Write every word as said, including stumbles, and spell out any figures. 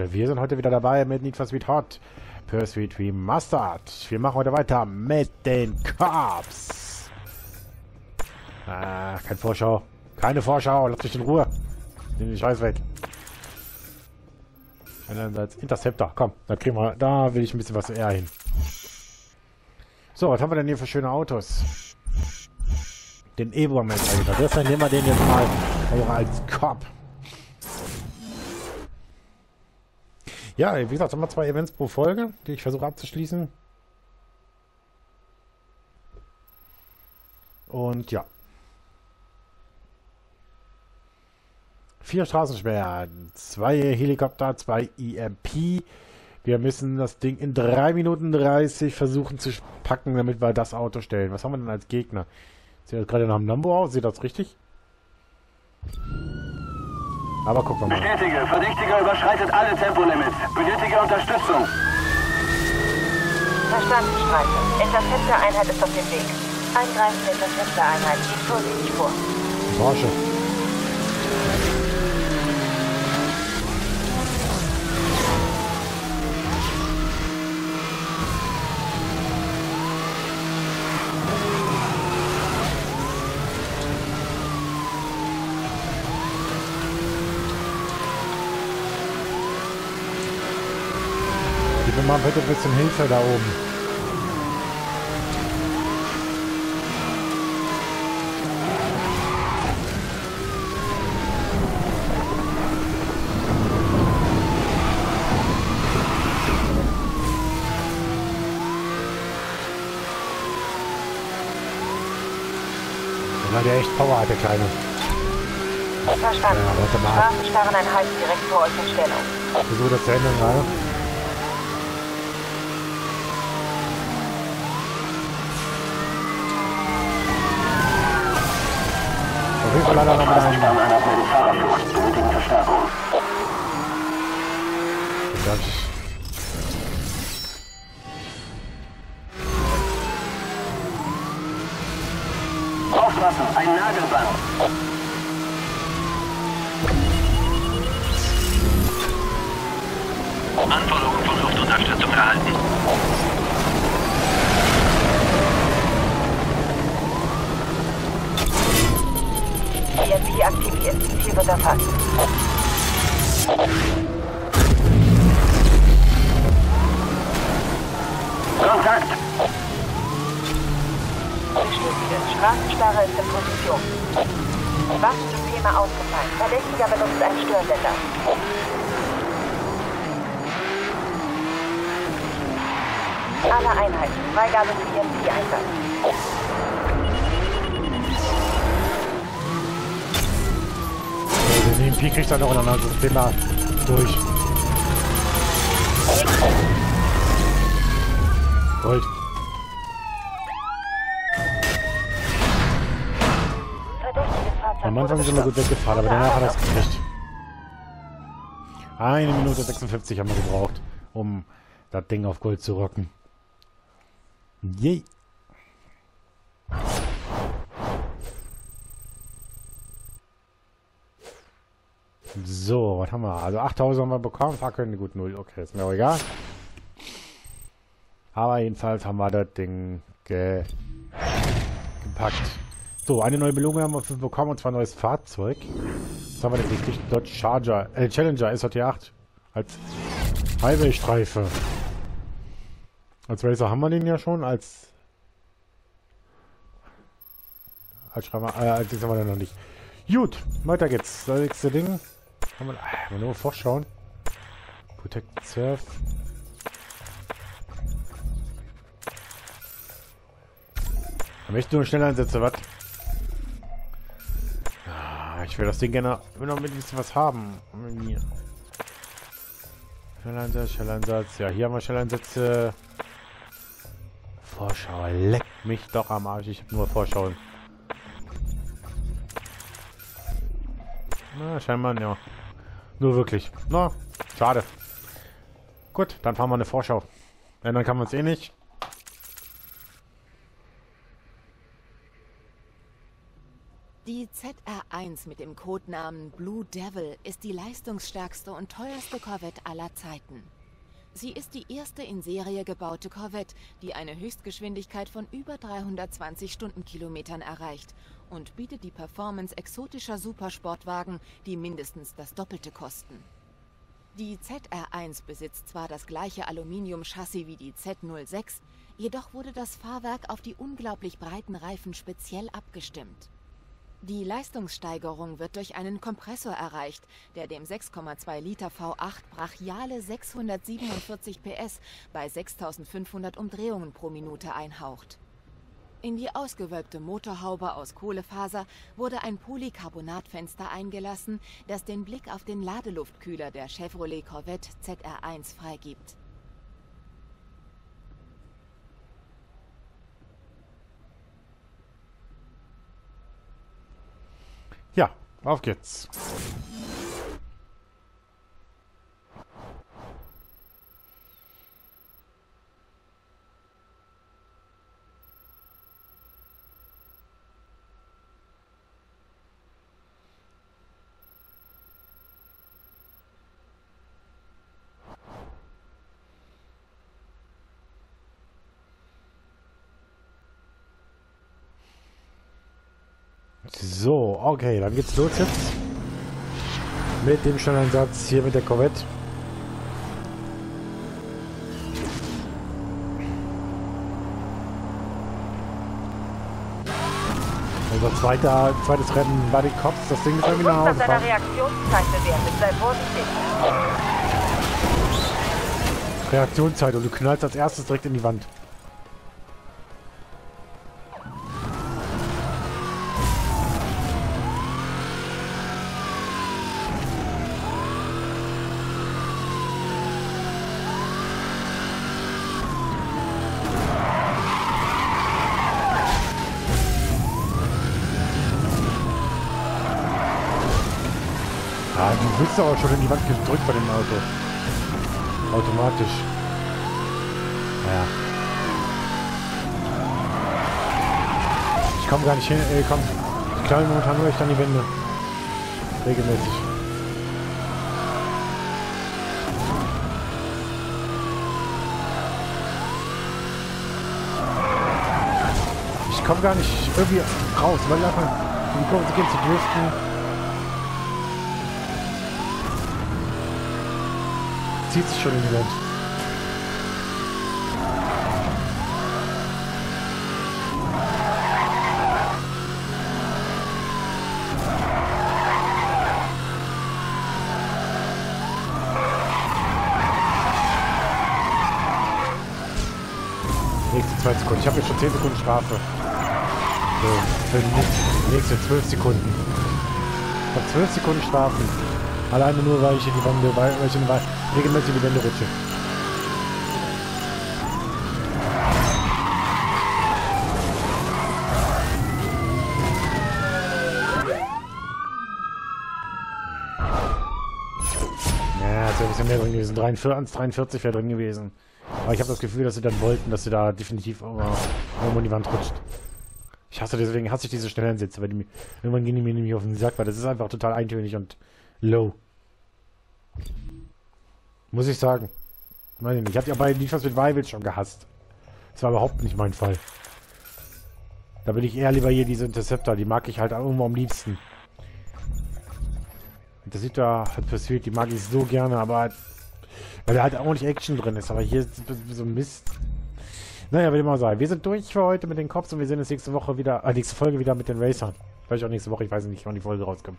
Leute, wir sind heute wieder dabei mit Need for Speed Hot Pursuit Remastered. Wir machen heute weiter mit den Cops. Ah, keine Vorschau. Keine Vorschau, lass mich in Ruhe. Nimm den Scheiß weg. Einerseits Interceptor, komm, da kriegen wir, da will ich ein bisschen was eher hin. So, was haben wir denn hier für schöne Autos? Den Evo-Messler. Deshalb nehmen wir den jetzt mal als Cop. Ja, wie gesagt, haben wir zwei Events pro Folge, die ich versuche abzuschließen. Und ja. Vier Straßensperren, zwei Helikopter, zwei E M P. Wir müssen das Ding in drei Minuten dreißig versuchen zu packen, damit wir das Auto stellen. Was haben wir denn als Gegner? Sieht das gerade nach dem Lambo aus? Sieht das richtig? Aber guck mal. Bestätige, Verdächtiger überschreitet alle Tempolimits. Benötige Unterstützung. Verstanden, Streife. Interceptor-Einheit ist auf dem Weg. Eingreifende Interceptor-Einheit geht vorsichtig vor. Porsche. Man bitte ein bisschen Hilfe da oben. Wenn der echt Power hat, der Kleine. Verstanden. Ja, warte mal. Straßensperreneinheit direkt vor euch in Stellung. Wieso das zu ändern gerade? Hilfe leider noch mal. Aufpassen, ein Nagelband. Anforderung von Luftunterstützung erhalten. E M P aktiviert. Ziel wird erfasst. Kontakt! Bestätige. Straßenstarre ist in Position. Waffensysteme ausgefallen. Verdächtiger benutzt einen Störsender. Alle Einheiten. Freigabe für E M P-Einsatz. Den P kriegt er noch in einem System da durch. Gold. Am Anfang sind wir gut weggefahren, aber danach hat er es gekriegt. Eine Minute sechsundfünfzig haben wir gebraucht, um das Ding auf Gold zu rocken. Yay! So, was haben wir? Also achttausend haben wir bekommen. Fackeln, gut, null. Okay, ist mir auch egal. Aber jedenfalls haben wir das Ding ge gepackt. So, eine neue Belohnung haben wir bekommen, und zwar ein neues Fahrzeug. Was haben wir denn gekriegt? Dodge Charger, äh, Challenger, S R T acht. Als Highway-Streife. Als Racer haben wir den ja schon. Als... Als Schreiber... Äh, als das haben wir den noch nicht. Gut, weiter geht's. Das nächste Ding... Kann man, man nur vorschauen. Protect Surf. Da möchte ich nur schnell einsetzen, was? Ah, ich will das Ding gerne. Ich will noch ein bisschen was haben. Schnelleinsatz, Schnelleinsatz. Ja, hier haben wir Schnelleinsätze. Vorschau. Leck mich doch am Arsch. Ich hab nur Vorschauen. Na, scheinbar, ja. Nur wirklich. Na, schade. Gut, dann fahren wir eine Vorschau. Ändern kann man es eh nicht. Die Z R eins mit dem Codenamen Blue Devil ist die leistungsstärkste und teuerste Corvette aller Zeiten. Sie ist die erste in Serie gebaute Corvette, die eine Höchstgeschwindigkeit von über dreihundertzwanzig Stundenkilometern erreicht und bietet die Performance exotischer Supersportwagen, die mindestens das Doppelte kosten. Die Z R eins besitzt zwar das gleiche Aluminium-Chassis wie die Z null sechs, jedoch wurde das Fahrwerk auf die unglaublich breiten Reifen speziell abgestimmt. Die Leistungssteigerung wird durch einen Kompressor erreicht, der dem sechs Komma zwei Liter V acht brachiale sechshundertsiebenundvierzig P S bei sechstausendfünfhundert Umdrehungen pro Minute einhaucht. In die ausgewölbte Motorhaube aus Kohlefaser wurde ein Polycarbonatfenster eingelassen, das den Blick auf den Ladeluftkühler der Chevrolet Corvette Z R eins freigibt. Ja, auf geht's. So, okay, dann geht's los jetzt mit dem Schnelleinsatz hier mit der Corvette. Unser zweiter, zweites Rennen war die Cops, das Ding ist irgendwie nach Hause fahren. Reaktionszeit und du knallst als erstes direkt in die Wand. Du bist aber schon in die Wand gedrückt bei dem Auto. Automatisch. Ja. Ich komme gar nicht hin. Ey, komm. Ich klaue momentan nur echt an die Wände. Regelmäßig. Ich komme gar nicht irgendwie raus, weil einfach um die Kurve zu gehen, zu driften. Zieht sich schon in die Wand. Nächste zwei Sekunden. Ich habe jetzt schon zehn Sekunden Strafe. So, für die nächste zwölf Sekunden. Ich habe zwölf Sekunden Strafen. Alleine nur, weil ich in die Wand, weil ich in die Wand regelmäßig die Wände rutsche. Ja, ist ja ein bisschen mehr drin gewesen. dreiundvierzig, dreiundvierzig wäre drin gewesen. Aber ich habe das Gefühl, dass sie dann wollten, dass sie da definitiv irgendwo in die Wand rutscht. Ich hasse deswegen, hasse ich diese schnellen Sitze, weil die mir, irgendwann gehen die mir nämlich auf den Sack, weil das ist einfach total eintönig und low. Muss ich sagen. Nein, ich habe ja bei Need for Speed Hot schon gehasst. Das war überhaupt nicht mein Fall. Da bin ich eher lieber hier diese Interceptor. Die mag ich halt irgendwo am liebsten. Das sieht da halt Pursuit, die mag ich so gerne, aber weil da halt auch nicht Action drin ist. Aber hier ist so ein Mist. Naja, will ich mal sagen. Wir sind durch für heute mit den Cops und wir sehen uns nächste Woche wieder, äh, nächste Folge wieder mit den Racern. Vielleicht auch nächste Woche, ich weiß nicht, wann die Folge rauskommt.